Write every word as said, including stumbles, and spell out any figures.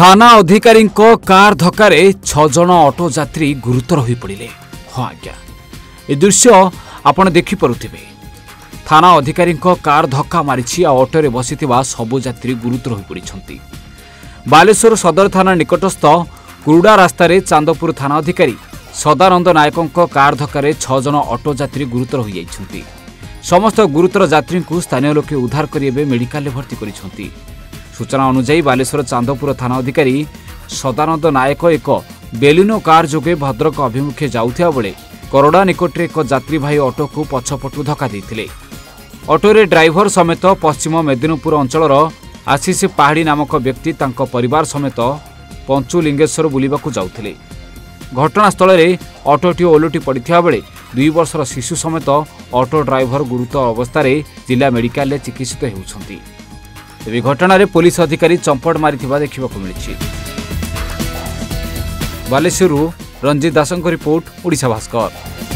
थाना अधिकारी कार धक्कार छह जन ऑटो यात्री गुरुतर हो पड़े। हाँ आज्ञा ये दृश्य आपण देखिपे। थाना अधिकारी कार धक्का मारी ऑटो रे बसी सबु यात्री गुरुतर हो पड़ते। बालेश्वर सदर थाना निकटस्थ कुरुडा रास्त चांदपुर थाना अधिकारी सदानंद नायकों कार धक्कार छह जन ऑटो यात्री गुरुतर हो जाती। समस्त गुरुतर यात्री को स्थानीय लोके उद्धार करे मेडिकल भर्ती करिसंती। सूचना अनुसार बालेश्वर चांदपुर थाना अधिकारी सदानंद नायक एक बेलिनो कार जोगे भद्रक अभिमुखे जाउथिया बेले करोड़ा निकटरे एक यात्री भाई ऑटो को पछपटू धक्का देथिले। ऑटो रे ड्राइवर समेत पश्चिम मेदिनीपुर अंचलर आशीष पहाड़ी नामक व्यक्ति तांको परिवार समेत पंचुलिंगेश्वर बुलिबाकू जाउथिले। घटनास्थल में ऑटोटी ओलटी पड़ता बेले दुई वर्षर शिशु समेत ऑटो ड्राइवर गुरुतर अवस्था जिला मेडिकल चिकित्सित होती। तेज घटन में पुलिस अधिकारी चंपट मारी देखा मिली। बालेश्वर रंजीत दासंकर रिपोर्ट, ओडिशा भास्कर।